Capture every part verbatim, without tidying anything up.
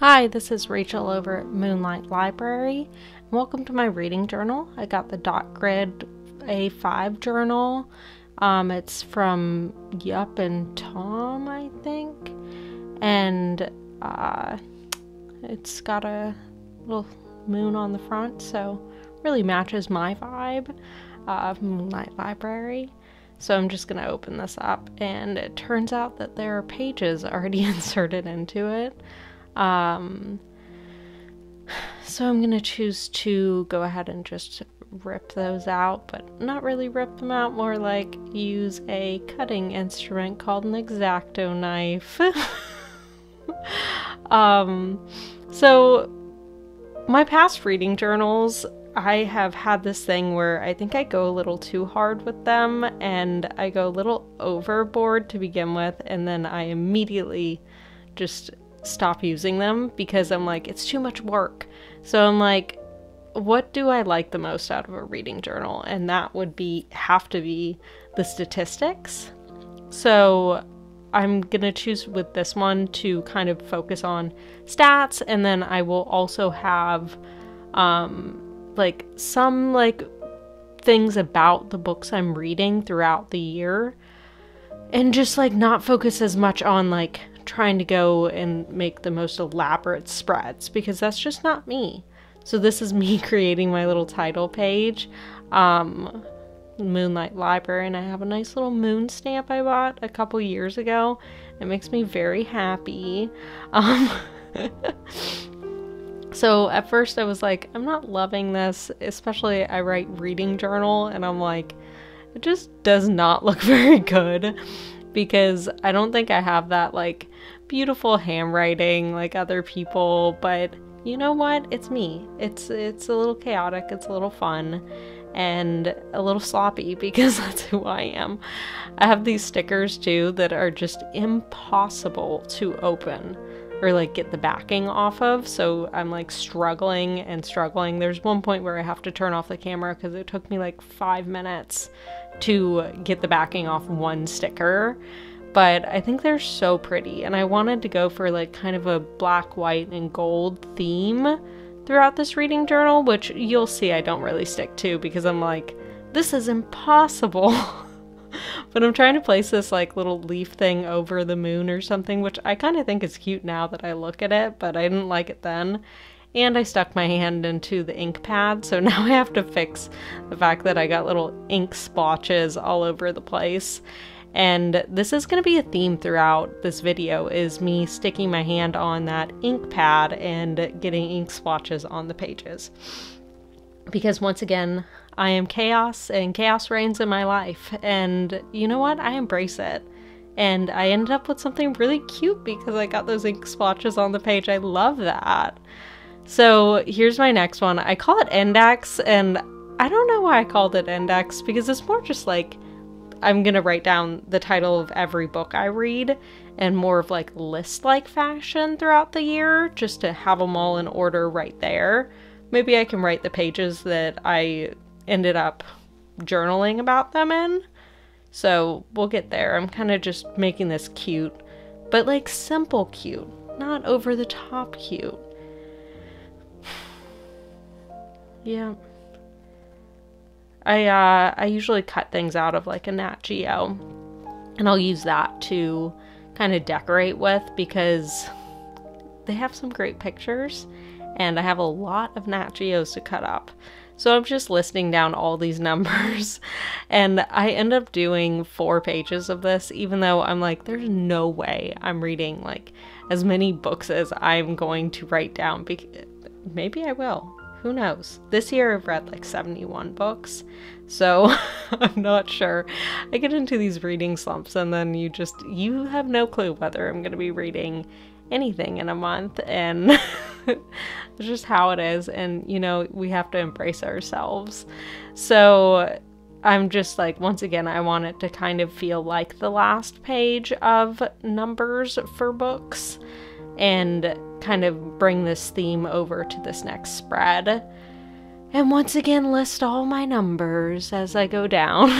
Hi, this is Rachel over at Moonlight Library. Welcome to my reading journal. I got the dot grid A five journal. Um, it's from Yup and Tom, I think. And uh, it's got a little moon on the front, so really matches my vibe of Moonlight Library. So I'm just going to open this up, and it turns out that there are pages already inserted into it. Um, so I'm going to choose to go ahead and just rip those out, but not really rip them out, more like use a cutting instrument called an X-Acto knife. um, so my past reading journals, I have had this thing where I think I go a little too hard with them, and I go a little overboard to begin with, and then I immediately just stop using them because I'm like, it's too much work. So I'm like, what do I like the most out of a reading journal? And that would be have to be the statistics. So I'm going to choose with this one to kind of focus on stats, and then I will also have um like some like things about the books I'm reading throughout the year, and just like not focus as much on like trying to go and make the most elaborate spreads, because that's just not me. So this is me creating my little title page, um, Moonlight Library, and I have a nice little moon stamp I bought a couple years ago. It makes me very happy. Um, So at first I was like, I'm not loving this, especially I write reading journal, and I'm like, it just does not look very good because I don't think I have that like beautiful handwriting like other people, but you know what? It's me. It's, it's a little chaotic, it's a little fun, and a little sloppy because that's who I am. I have these stickers too that are just impossible to open or like get the backing off of, so I'm like struggling and struggling. There's one point where I have to turn off the camera because it took me like five minutes to get the backing off one sticker, but I think they're so pretty, and I wanted to go for like kind of a black, white, and gold theme throughout this reading journal, which you'll see I don't really stick to because I'm like, this is impossible. But I'm trying to place this like little leaf thing over the moon or something, which I kind of think is cute now that I look at it, but I didn't like it then. And I stuck my hand into the ink pad, so now I have to fix the fact that I got little ink splotches all over the place. And this is going to be a theme throughout this video, is me sticking my hand on that ink pad and getting ink splotches on the pages. Because once again, I am chaos, and chaos reigns in my life, and you know what? I embrace it. And I ended up with something really cute because I got those ink splotches on the page. I love that. So here's my next one. I call it index, and I don't know why I called it index because it's more just like I'm gonna write down the title of every book I read, and more of like list-like fashion throughout the year, just to have them all in order right there. Maybe I can write the pages that I ended up journaling about them in. So we'll get there. I'm kind of just making this cute, but like simple cute, not over the top cute. Yeah. I, uh, I usually cut things out of like a Nat Geo, and I'll use that to kind of decorate with because they have some great pictures. And I have a lot of Nat Geos to cut up. So I'm just listing down all these numbers, and I end up doing four pages of this, even though I'm like, there's no way I'm reading like as many books as I'm going to write down. Be- maybe I will, who knows? This year I've read like seventy-one books, so I'm not sure. I get into these reading slumps, and then you just, you have no clue whether I'm gonna be reading anything in a month, and it's just how it is, and you know, we have to embrace ourselves. So I'm just like, once again, I want it to kind of feel like the last page of numbers for books, and kind of bring this theme over to this next spread, and once again list all my numbers as I go down.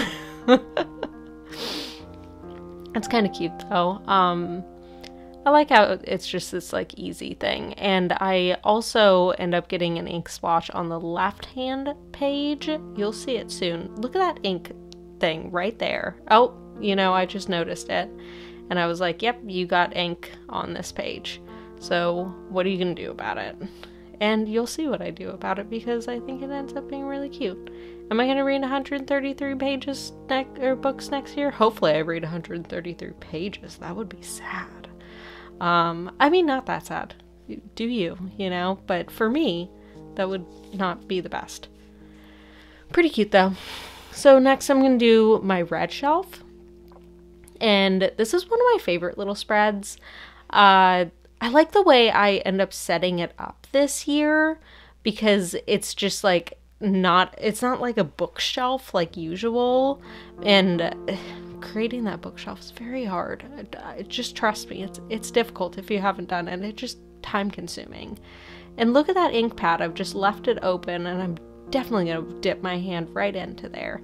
It's kind of cute though. um I like how it's just this like easy thing. And I also end up getting an ink swatch on the left hand page. You'll see it soon. Look at that ink thing right there. Oh, you know, I just noticed it. And I was like, yep, you got ink on this page. So what are you gonna do about it? And you'll see what I do about it because I think it ends up being really cute. Am I gonna read one hundred thirty-three pages next or books next year? Hopefully I read one hundred thirty-three pages. That would be sad. Um, I mean, not that sad. Do you, you know? But for me, that would not be the best. Pretty cute though. So next I'm gonna do my red shelf. And this is one of my favorite little spreads. Uh, I like the way I end up setting it up this year because it's just like not, it's not like a bookshelf like usual, and creating that bookshelf is very hard. Just trust me, it's, it's difficult if you haven't done it. It's just time consuming. And look at that ink pad. I've just left it open and I'm definitely going to dip my hand right into there.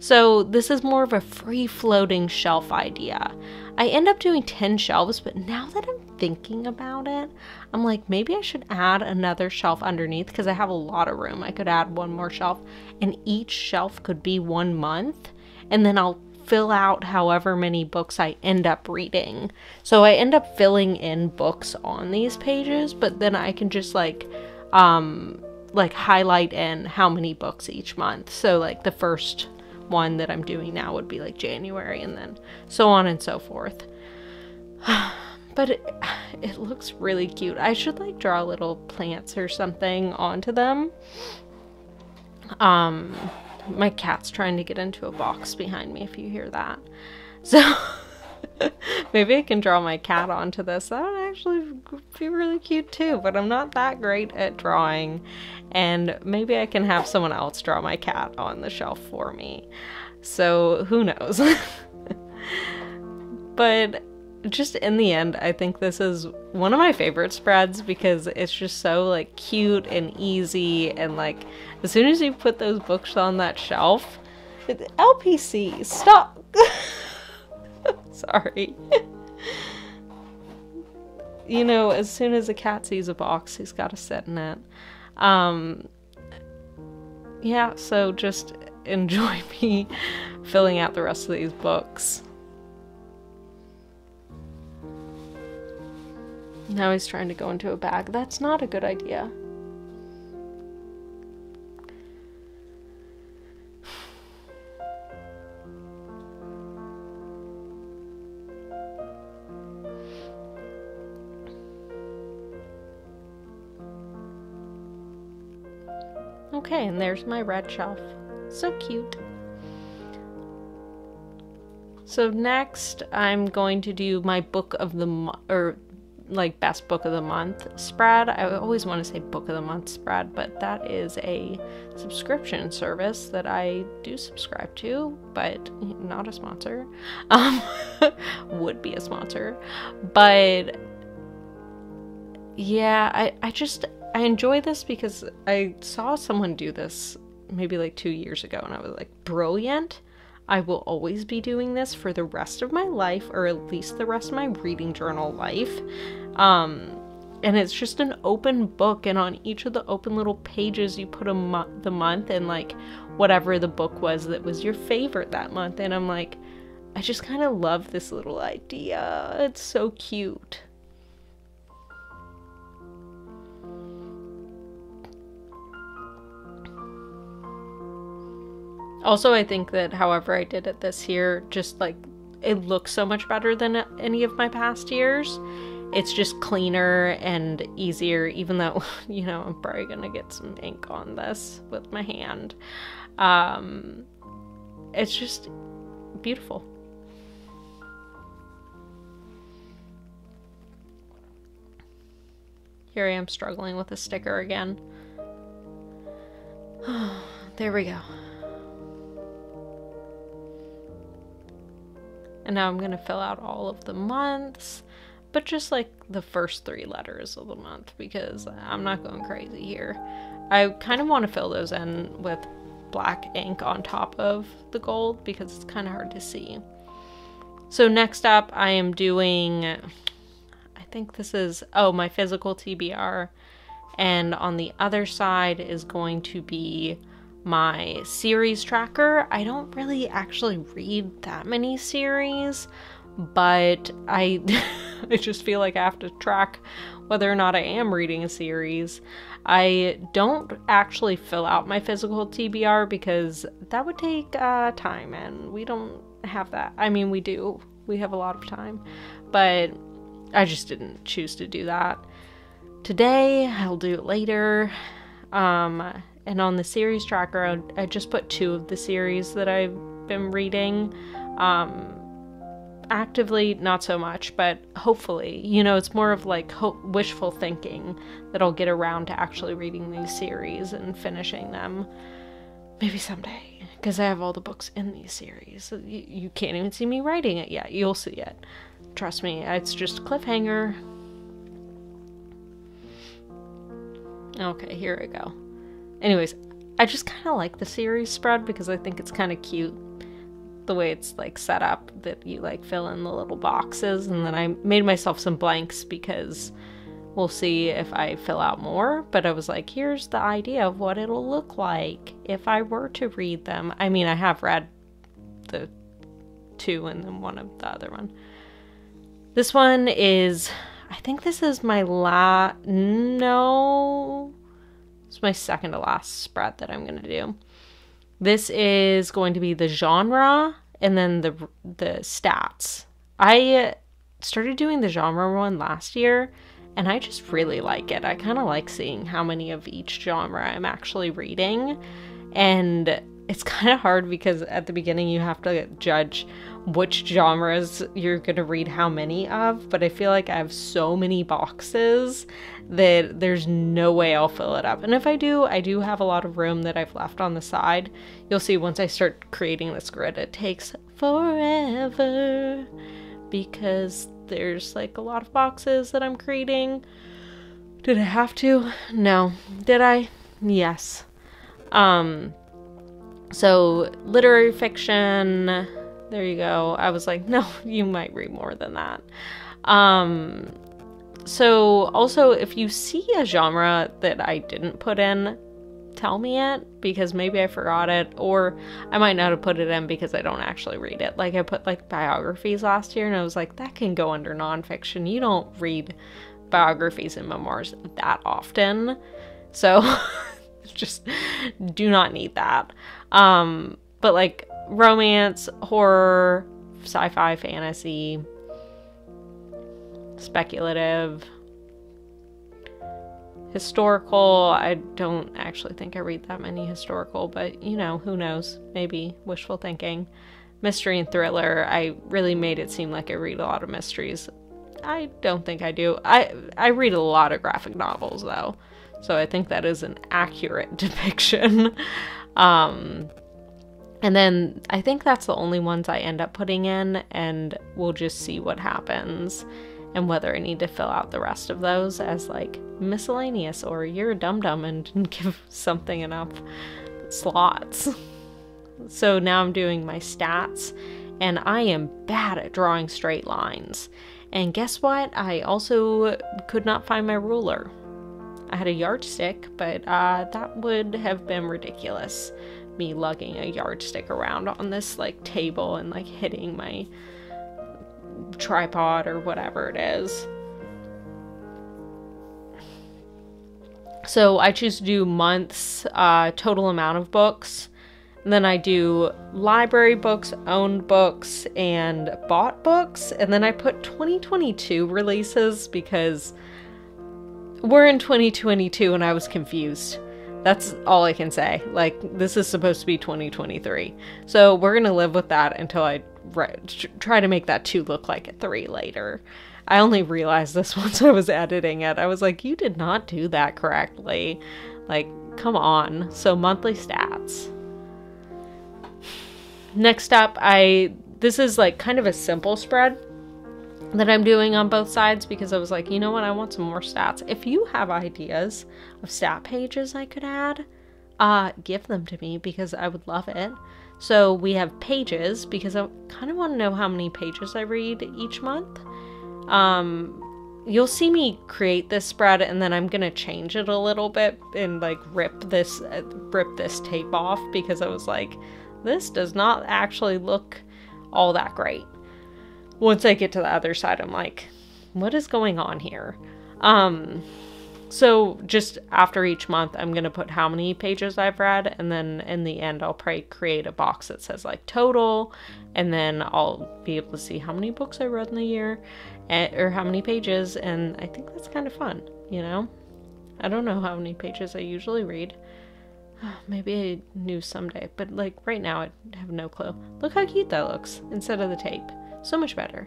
So this is more of a free floating shelf idea. I end up doing ten shelves, but now that I'm thinking about it, I'm like, maybe I should add another shelf underneath because I have a lot of room. I could add one more shelf and each shelf could be one month and then I'll fill out however many books I end up reading. So I end up filling in books on these pages, but then I can just like, um, like highlight in how many books each month. So like the first one that I'm doing now would be like January and then so on and so forth. But it, it looks really cute. I should like draw little plants or something onto them. Um, my cat's trying to get into a box behind me if you hear that. So maybe I can draw my cat onto this. That would actually be really cute too, but I'm not that great at drawing. And maybe I can have someone else draw my cat on the shelf for me. So who knows? But just in the end, I think this is one of my favorite spreads because it's just so like cute and easy. And like, as soon as you put those books on that shelf, it's L P C, stop. Sorry. You know, as soon as a cat sees a box, he's got to sit in it. Um, yeah, so just enjoy me filling out the rest of these books. Now he's trying to go into a bag. That's not a good idea. Okay, and there's my red shelf. So cute. So next I'm going to do my book of the month, or like best book of the month spread. I always want to say book of the month spread, but that is a subscription service that I do subscribe to, but not a sponsor. Um, would be a sponsor. But yeah, I, I just... I enjoy this because I saw someone do this maybe like two years ago and I was like, brilliant. I will always be doing this for the rest of my life, or at least the rest of my reading journal life. Um, and it's just an open book, and on each of the open little pages you put a mo- the month and like whatever the book was that was your favorite that month. And I'm like, I just kind of love this little idea. It's so cute. Also, I think that however I did it this year, just like it looks so much better than any of my past years. It's just cleaner and easier, even though, you know, I'm probably going to get some ink on this with my hand. Um, it's just beautiful. Here I am struggling with a sticker again. There we go. And now I'm going to fill out all of the months, but just like the first three letters of the month because I'm not going crazy here. I kind of want to fill those in with black ink on top of the gold because it's kind of hard to see. So next up I am doing, I think this is, oh, my physical T B R. And on the other side is going to be my series tracker. I don't really actually read that many series, but I, I just feel like I have to track whether or not I am reading a series. I don't actually fill out my physical T B R because that would take uh, time, and we don't have that. I mean, we do. We have a lot of time, but I just didn't choose to do that today. I'll do it later. Um, and on the series tracker, I, I just put two of the series that I've been reading. Um, actively, not so much, but hopefully, you know, it's more of like ho- wishful thinking that I'll get around to actually reading these series and finishing them. Maybe someday, because I have all the books in these series. You, you can't even see me writing it yet. You'll see it. Trust me, it's just a cliffhanger. Okay, here we go. Anyways, I just kind of like the series spread because I think it's kind of cute the way it's like set up, that you like fill in the little boxes, and then I made myself some blanks because we'll see if I fill out more, but I was like, here's the idea of what it'll look like if I were to read them. I mean, I have read the two and then one of the other one. This one is, I think this is my la- no, it's my second to last spread that I'm going to do. This is going to be the genre and then the the stats. I started doing the genre one last year, and I just really like it. I kind of like seeing how many of each genre I'm actually reading. And it's kind of hard because at the beginning you have to judge which genres you're going to read how many of. But I feel like I have so many boxes that there's no way I'll fill it up. And if I do, I do have a lot of room that I've left on the side. You'll see once I start creating this grid, it takes forever because there's like a lot of boxes that I'm creating. Did I have to? No. Did I? Yes. Um, so literary fiction, there you go. I was like, no, you might read more than that. Um, so also if you see a genre that I didn't put in, tell me it, because maybe I forgot it, or I might not have put it in because I don't actually read it. Like I put like biographies last year and I was like, that can go under nonfiction. You don't read biographies and memoirs that often. So just do not need that. Um, but like romance, horror, sci-fi, fantasy, speculative, historical, I don't actually think I read that many historical, but you know, who knows, maybe wishful thinking. Mystery and thriller, I really made it seem like I read a lot of mysteries. I don't think I do. I, I read a lot of graphic novels though, so I think that is an accurate depiction. um, and then I think that's the only ones I end up putting in, and we'll just see what happens and whether I need to fill out the rest of those as like miscellaneous or you're a dum-dum and didn't give something enough slots. So now I'm doing my stats, and I am bad at drawing straight lines. And guess what? I also could not find my ruler. I had a yardstick, but uh, that would have been ridiculous, me lugging a yardstick around on this like table and like hitting my tripod or whatever it is. So I choose to do months, uh, total amount of books, and then I do library books, owned books, and bought books, and then I put twenty twenty-two releases because we're in twenty twenty-two and I was confused. That's all I can say. Like, this is supposed to be twenty twenty-three. So we're going to live with that until I try to make that two look like a three later. I only realized this once I was editing it. I was like, you did not do that correctly. Like, come on. So monthly stats. Next up, I, this is like kind of a simple spread that I'm doing on both sides because I was like, you know what? I want some more stats. If you have ideas of stat pages I could add, uh, give them to me because I would love it. So we have pages because I kind of want to know how many pages I read each month. Um, you'll see me create this spread and then I'm gonna change it a little bit and like rip this uh, rip this tape off, because I was like, this does not actually look all that great. Once I get to the other side, I'm like, what is going on here? Um, so just after each month, I'm going to put how many pages I've read. And then in the end, I'll probably create a box that says like total. And then I'll be able to see how many books I read in the year or how many pages. And I think that's kind of fun, you know? I don't know how many pages I usually read. Maybe I knew someday, but like right now I have no clue. Look how cute that looks instead of the tape. So much better.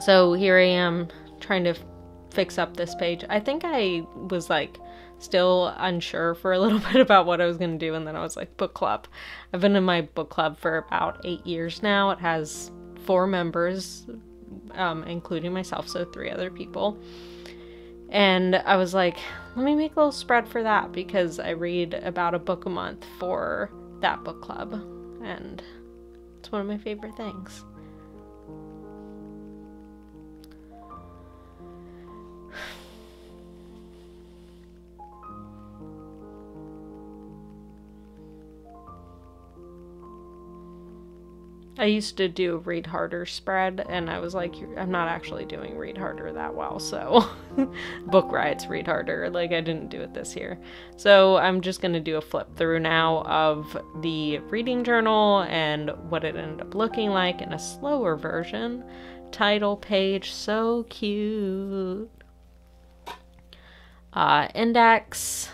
So here I am trying to fix up this page. I think I was like still unsure for a little bit about what I was going to do. And then I was like, book club. I've been in my book club for about eight years now. It has four members, um, including myself. So three other people. And I was like, let me make a little spread for that, because I read about a book a month for that book club. And it's one of my favorite things. I used to do a read harder spread, and I was like, I'm not actually doing read harder that well, so book rides read harder, like I didn't do it this year. So I'm just going to do a flip through now of the reading journal and what it ended up looking like in a slower version. Title page, so cute. Uh, index,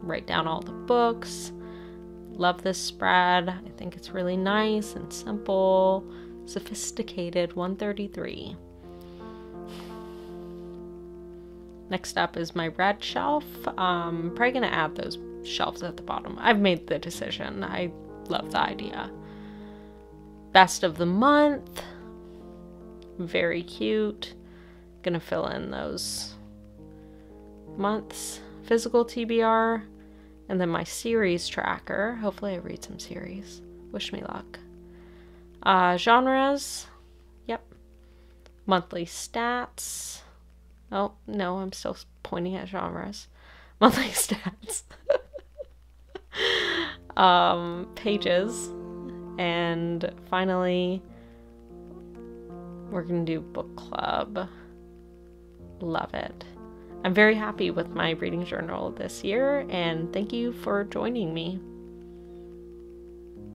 write down all the books. Love this spread. I think it's really nice and simple, sophisticated. One thirty-three. Next up is my red shelf. Um, probably gonna add those shelves at the bottom. I've made the decision. I love the idea. Best of the month. Very cute. Gonna fill in those months. Physical T B R. And then my series tracker. Hopefully I read some series. Wish me luck. Uh, genres. Yep. Monthly stats. Oh, no, I'm still pointing at genres. Monthly stats. um, pages. And finally, we're going to do book club. Love it. I'm very happy with my reading journal this year, and thank you for joining me.